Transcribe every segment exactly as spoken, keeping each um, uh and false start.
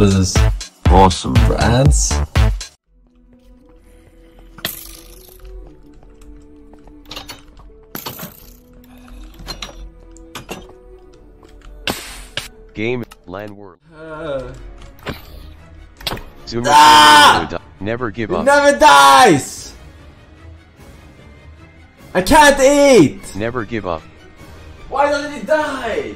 What is this? Forsen For Ants? Game land world. Uh. Zoomer ah! Never give up. It never dies. I can't eat. Never give up. Why doesn't it die?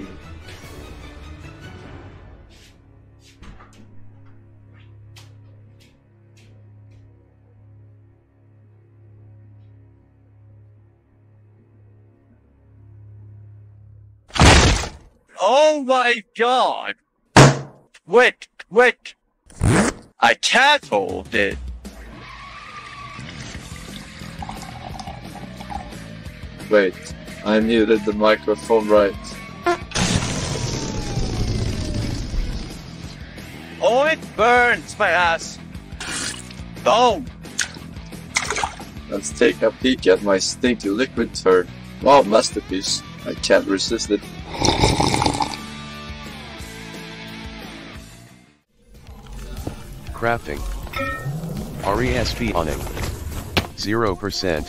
Oh my god! Quit! Quit! I can't hold it! Wait, I muted the microphone right. Oh, it burns my ass! Oh! Let's take a peek at my stinky liquid turd. Wow, masterpiece. I can't resist it. Crafting. R E S P awning. zero percent,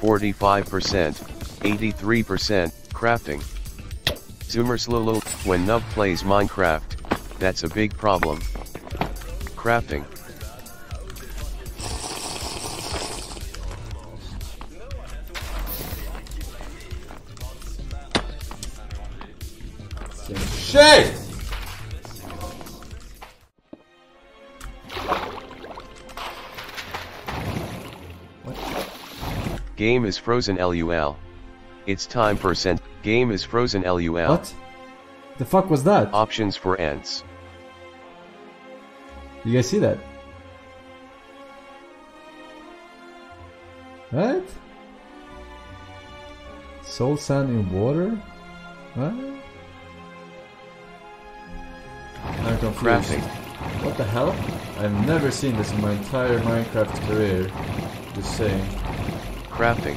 forty-five percent, eighty-three percent, crafting. Zoomer Slolo, when Nub plays Minecraft, that's a big problem. Crafting. Shit! Game is frozen LOL. It's time for sent. Game is frozen LOL. What? The fuck was that? Options for ants. You guys see that? What? Soul sand in water? What? I'm confused. Crafting. What the hell? I've never seen this in my entire Minecraft career. Just saying. Crafting.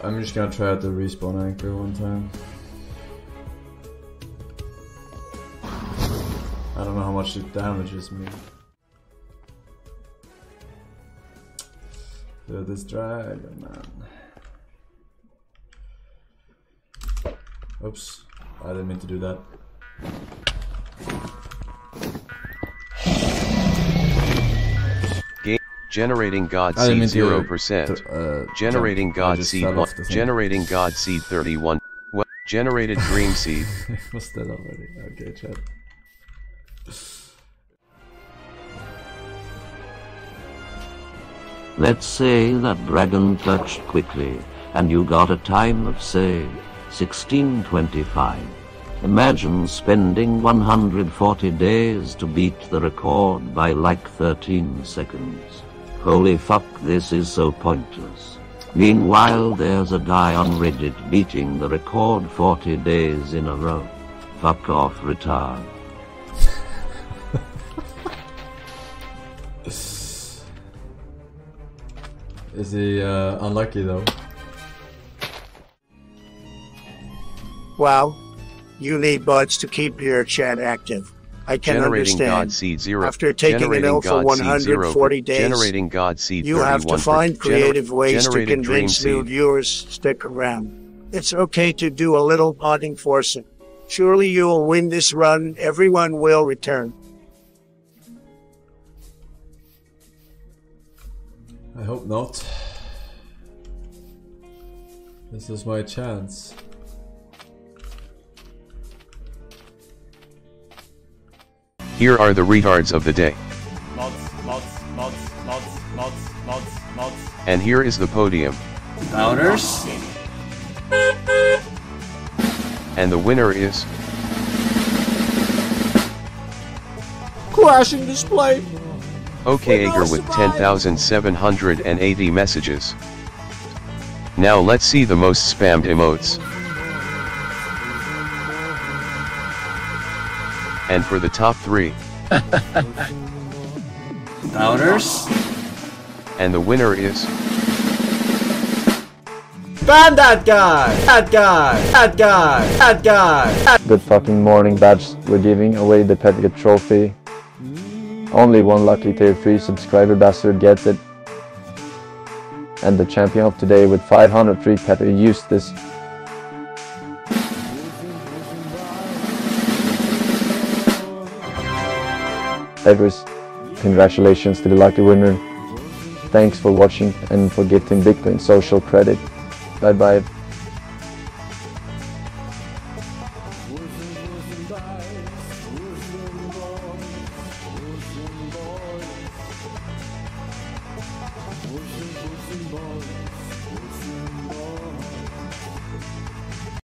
I'm just gonna try out the respawn anchor one time. I don't know how much it damages me. So this dragon man. Oops, I didn't mean to do that. Generating God seed zero percent. Generating God seed one. Generating God seed thirty-one. Well, generated dream seed. What's that already? Okay, chat. Let's say that dragon clutched quickly, and you got a time of say sixteen twenty-five. Imagine spending one hundred forty days to beat the record by like thirteen seconds. Holy fuck, this is so pointless. Meanwhile, there's a guy on Reddit beating the record forty days in a row. Fuck off, retard. Is he uh, unlucky though? Wow. You need bots to keep your chat active. I can generating understand. God seed zero. After taking generating an L for one hundred forty days, generating God seed you have to find creative Gener ways to convince new viewers stick around. It's okay to do a little potting forcing. Surely you will win this run. Everyone will return. I hope not. This is my chance. Here are the retards of the day. Mods, mods, mods, mods, mods, mods, mods. And here is the podium. Downers. and the winner is... Crashing display! Okay, Ager with ten thousand seven hundred eighty messages. Now let's see the most spammed emotes. And for the top three. Doubters. And the winner is... Ban that guy! That guy! That guy! That guy! Good fucking morning, babs. We're giving away the Pettica trophy. Only one lucky tier three subscriber bastard gets it. And the champion of today with five hundred three Pettica used this. Everest, congratulations to the lucky winner. Thanks for watching and for gifting Bitcoin social credit. Bye bye.